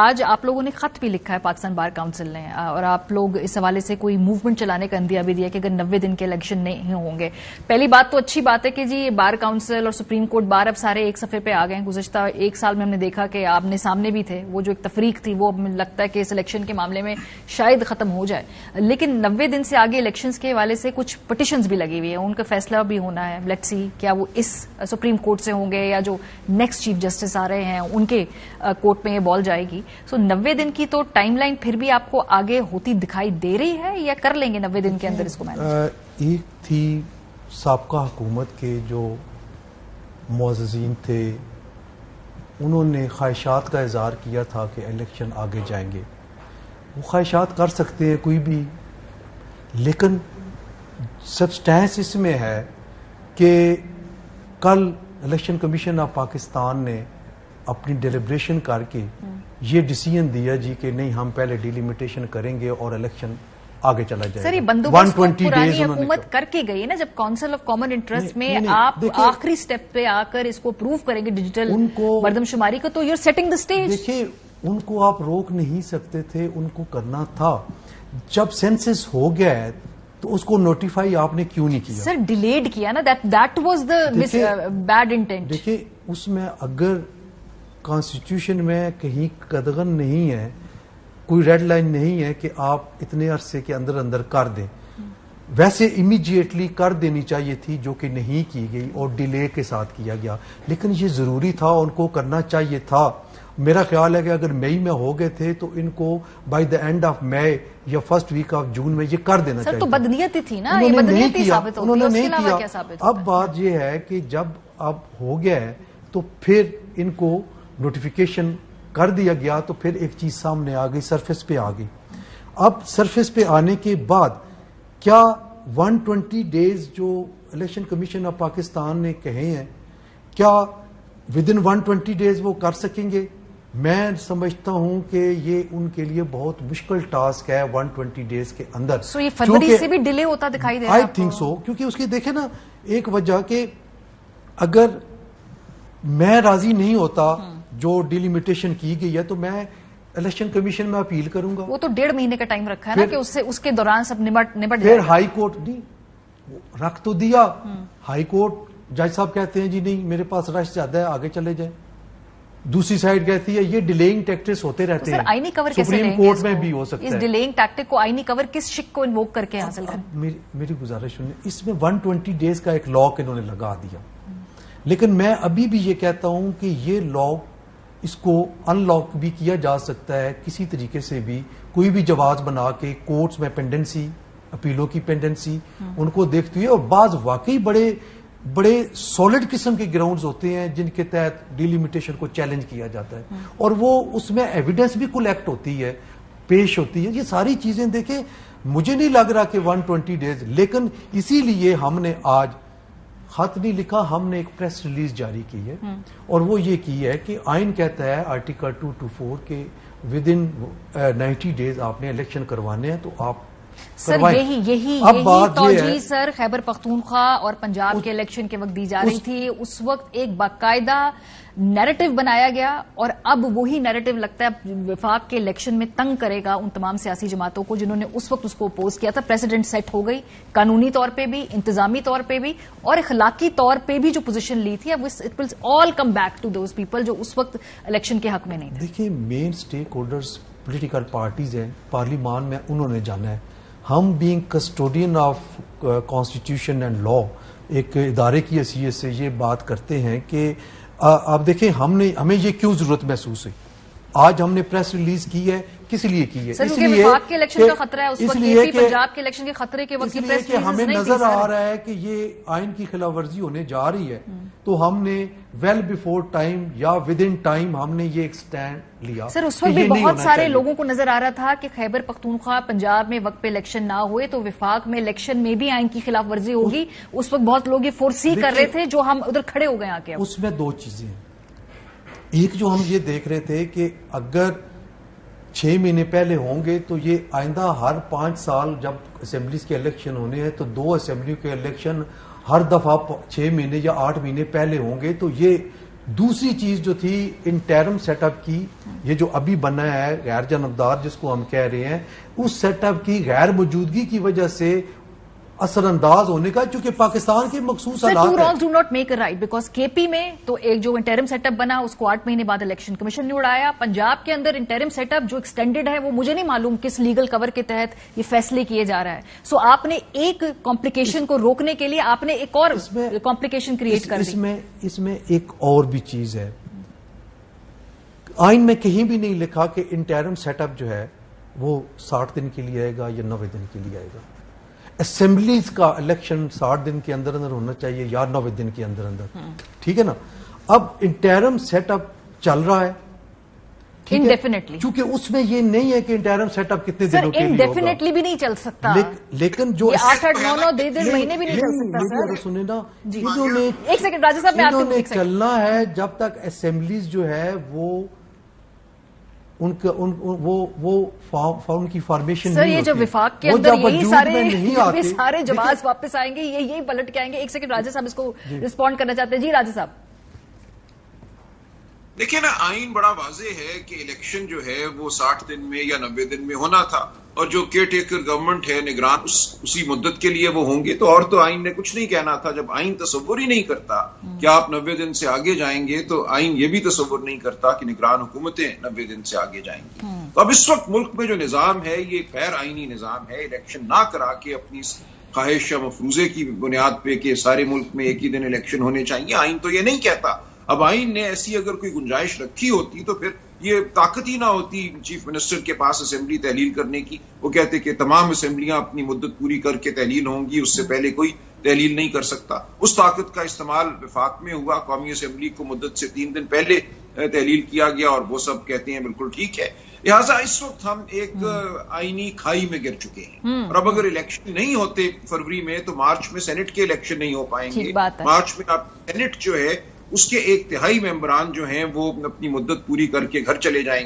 आज आप लोगों ने खत भी लिखा है पाकिस्तान बार काउंसिल ने, और आप लोग इस हवाले से कोई मूवमेंट चलाने का अंदिया भी दिया कि अगर 90 दिन के इलेक्शन नहीं होंगे। पहली बात तो अच्छी बात है कि जी बार काउंसिल और सुप्रीम कोर्ट बार अब सारे एक सफे पे आ गए हैं। गुज़श्ता एक साल में हमने देखा कि आपने सामने भी थे, वो जो एक तफरीक थी वो अब लगता है कि इस इलेक्शन के मामले में शायद खत्म हो जाए। लेकिन 90 दिन से आगे इलेक्शन के हवाले से कुछ पटिशंस भी लगी हुई है, उनका फैसला भी होना है। लेट्स सी क्या वो इस सुप्रीम कोर्ट से होंगे या जो नेक्स्ट चीफ जस्टिस आ रहे हैं उनके कोर्ट में ये बॉल जाएगी। सो 90 दिन की तो टाइमलाइन फिर भी आपको आगे होती दिखाई दे रही है या कर लेंगे 90 दिन के अंदर इसको मैनेज? एक थी साबका हुकूमत के जो मुअज़्ज़ीन थे, उन्होंने ख्वाहिशात का इजहार किया था कि इलेक्शन आगे जाएंगे। वो ख्वाहिशात कर सकते हैं कोई भी, लेकिन सब्सटेंस इसमें है कि कल इलेक्शन कमीशन ऑफ पाकिस्तान ने अपनी डिलिब्रेशन करके ये डिसीजन दिया जी कि नहीं, हम पहले डिलिमिटेशन करेंगे और इलेक्शन आगे चला जाएगा। सर, ये बंदोबस्त पुरानी हुकूमत करके गई है ना, जब काउंसिल ऑफ कॉमन इंटरेस्ट में आप आखिरी स्टेप पे आकर इसको अप्रूव करेंगे डिजिटल मर्दमशुमारी को, तो you are setting the stage. देखिए, उनको आप रोक नहीं सकते थे, उनको करना था। जब सेंसस हो गया तो उसको नोटिफाई आपने क्यों नहीं किया? सर, डिलेड किया ना, that was the bad intent. देखिए, उसमें अगर कॉन्स्टिट्यूशन में कहीं कदगन नहीं है, कोई रेड लाइन नहीं है कि आप इतने अरसे के अंदर अंदर कर दें, वैसे इमीडिएटली कर देनी चाहिए थी, जो कि नहीं की गई और डिले के साथ किया गया। लेकिन ये जरूरी था, उनको करना चाहिए था। मेरा ख्याल है कि अगर मई में हो गए थे तो इनको by the end of May या फर्स्ट वीक ऑफ जून में ये कर देना चाहिए। तो बदनीयती थी ना, उन्होंने नहीं किया। अब बात यह है कि जब अब हो गया है तो फिर इनको नोटिफिकेशन कर दिया गया, तो फिर एक चीज सामने आ गई, सरफेस पे आ गई। अब सरफेस पे आने के बाद क्या 120 डेज जो इलेक्शन कमीशन ऑफ पाकिस्तान ने कहे हैं, क्या विद इन 120 डेज वो कर सकेंगे? मैं समझता हूं कि ये उनके लिए बहुत मुश्किल टास्क है 120 डेज के अंदर। सो ये फरवरी से भी डिले होता दिखाई दे रहा है। आई थिंक सो, क्योंकि उसकी देखे ना एक वजह कि अगर मैं राजी नहीं होता जो डिलिमिटेशन की गई है तो मैं इलेक्शन कमीशन में अपील करूंगा। वो तो 1.5 महीने का टाइम रखा है ना कि उससे उसके दौरान सब निबट फिर हाई कोर्ट नहीं रख तो दिया। हाई कोर्ट जज साहब कहते हैं जी नहीं, मेरे पास रश ज्यादा है, आगे चले जाए। दूसरी साइड कहती है ये डिलेइंग टैक्टिक्स होते रहते हैं। आईनी कवर सुप्रीम कोर्ट में भी हो सकता है। इस डिलेइंग टैक्टिक को आईनी कवर किस शिक को इन्वोक करके हासिल करें? मेरी गुजारिश सुनिए, इसमें 120 डेज का एक लॉक इन्होंने लगा दिया, लेकिन मैं अभी भी ये कहता हूं कि ये लॉक इसको अनलॉक भी किया जा सकता है किसी तरीके से भी, कोई भी जवाब बना के कोर्ट्स में पेंडेंसी, अपीलों की पेंडेंसी उनको देखते हुए। और बाज वाकई बड़े बड़े सॉलिड किस्म के ग्राउंड्स होते हैं जिनके तहत डिलिमिटेशन को चैलेंज किया जाता है और वो उसमें एविडेंस भी कलेक्ट होती है, पेश होती है। ये सारी चीजें देखें, मुझे नहीं लग रहा कि 120 डेज, लेकिन इसीलिए हमने आज खत नहीं लिखा, हमने एक प्रेस रिलीज जारी की है और वो ये की है कि आइन कहता है आर्टिकल 224 के विद इन 90 डेज आपने इलेक्शन करवाने हैं तो आप सर यही सर खैबर पख्तूनख्वा और पंजाब के इलेक्शन के वक्त दी जा रही थी। उस वक्त एक बाकायदा नैरेटिव बनाया गया और अब वही नैरेटिव लगता है विफाक के इलेक्शन में तंग करेगा उन तमाम सियासी जमातों को जिन्होंने उस वक्त उसको अपोज किया था। प्रेसिडेंट सेट हो गई कानूनी तौर पे भी, इंतजामी तौर पे भी और इखलाकी तौर पे भी जो पोजीशन ली थी। अब it will all come back to those people जो उस वक्त इलेक्शन के हक में नहीं थे। देखिए, main stakeholders political parties हैं, पार्लियामान में उन्होंने जाना है। हम being custodian of constitution and law, एक इदारे की हैसियत से ये बात करते हैं कि आप देखें हमें ये क्यों जरूरत महसूस हुई। आज हमने प्रेस रिलीज की है, किस लिए की है? इसलिए के इलेक्शन का खतरा है, इसलिए पंजाब के इलेक्शन के खतरे के वक्त की हमें नजर आ रहा है कि ये आइन की खिलाफवर्जी होने जा रही है, तो हमने वेल बिफोर टाइम या विद इन टाइम हमने ये एक स्टैंड लिया। सर, उस वक्त भी बहुत सारे लोगों को नजर आ रहा था कि खैबर पख्तूनख्वा पंजाब में वक्त पे इलेक्शन ना हुए तो विफाक में इलेक्शन में भी आइन की खिलाफवर्जी होगी। उस वक्त बहुत लोग ये फोर्सी कर रहे थे, जो हम उधर खड़े हो गए आके। उसमें दो चीजें, एक जो हम ये देख रहे थे कि अगर 6 महीने पहले होंगे तो ये आइंदा हर 5 साल जब असेंबलीज के इलेक्शन होने हैं तो 2 असेंबली के इलेक्शन हर दफा 6 महीने या 8 महीने पहले होंगे, तो ये दूसरी चीज जो थी इंटरम सेटअप की, ये जो अभी बना है गैर जानबदार जिसको हम कह रहे हैं, उस सेटअप की गैर मौजूदगी की वजह से असरअंदाज होने का, चूंकि पाकिस्तान के मखसूस राइट बिकॉज केपी में तो एक जो इंटरिम सेटअप बना उसको 8 महीने बाद इलेक्शन कमीशन ने उड़ाया। पंजाब के अंदर इंटरिम सेटअप जो एक्सटेंडेड है वो मुझे नहीं मालूम किस लीगल कवर के तहत ये फैसले किए जा रहा है। सो आपने एक कॉम्प्लिकेशन को रोकने के लिए आपने एक और कॉम्प्लिकेशन क्रिएट कर दी। इसमें एक और भी चीज है, आइन में कहीं भी नहीं लिखा कि इंटरिम सेटअप जो है वो 60 दिन के लिए आएगा या 90 दिन के लिए आएगा। असेंबलीज का इलेक्शन 60 दिन के अंदर अंदर होना चाहिए या 90 दिन के अंदर अंदर, ठीक है ना। अब इंटरिम सेटअप चल रहा है इनडेफिनेटली, क्योंकि उसमें ये नहीं है कि इंटरिम सेटअप कितने दिनों के लिए होगा। इनडेफिनेटली भी नहीं चल सकता, लेकिन जो 8-9-10 महीने भी नहीं चल सकता। सुने ना, एक सेकंड राजा साहब, मैं आपको चलना है जब तक असेंबलीज जो है वो उनका उनकी फॉर्मेशन सर, ये जब विफाक के अंदर यही सारे जवाब वापस आएंगे, ये यही पलट के आएंगे। एक सेकंड राजा साहब इसको रिस्पॉन्ड करना चाहते हैं। जी राजा साहब, देखिए ना, आइन बड़ा वाजे है कि इलेक्शन जो है वो 60 दिन में या 90 दिन में होना था, और जो केयर टेकर गवर्नमेंट है निगरान उसी मुद्दत के लिए वो होंगे। तो और तो आइन ने कुछ नहीं कहना था। जब आइन तस्वुर ही नहीं करता कि आप 90 दिन से आगे जाएंगे, तो आइन ये भी तस्वुर नहीं करता कि निगरान हुकूमतें 90 दिन से आगे जाएंगी। तो अब इस वक्त मुल्क में जो निज़ाम है ये एक गैर आइनी निज़ाम है। इलेक्शन ना करा के अपनी ख्वाहिश या मफरूजे की बुनियाद पर कि सारे मुल्क में एक ही दिन इलेक्शन होने चाहिए, आइन तो ये नहीं कहता। अब आइन ने ऐसी अगर कोई गुंजाइश रखी होती तो फिर ये ताकत ही ना होती चीफ मिनिस्टर के पास असेंबली तहलील करने की। वो कहते कि तमाम असेंबलियां अपनी मुद्दत पूरी करके तहलील होंगी, उससे पहले कोई तहलील नहीं कर सकता। उस ताकत का इस्तेमाल विफाक में हुआ, कौमी असेंबली को मुद्दत से 3 दिन पहले तहलील किया गया, और वो सब कहते हैं बिल्कुल ठीक है। लिहाजा इस वक्त हम एक आइनी खाई में गिर चुके हैं। और अब अगर इलेक्शन नहीं होते फरवरी में तो मार्च में सेनेट के इलेक्शन नहीं हो पाएंगे। मार्च में आप सेनेट जो है उसके 1/3 मेंबरान जो हैं वो अपनी मुद्दत पूरी करके घर चले जाएंगे।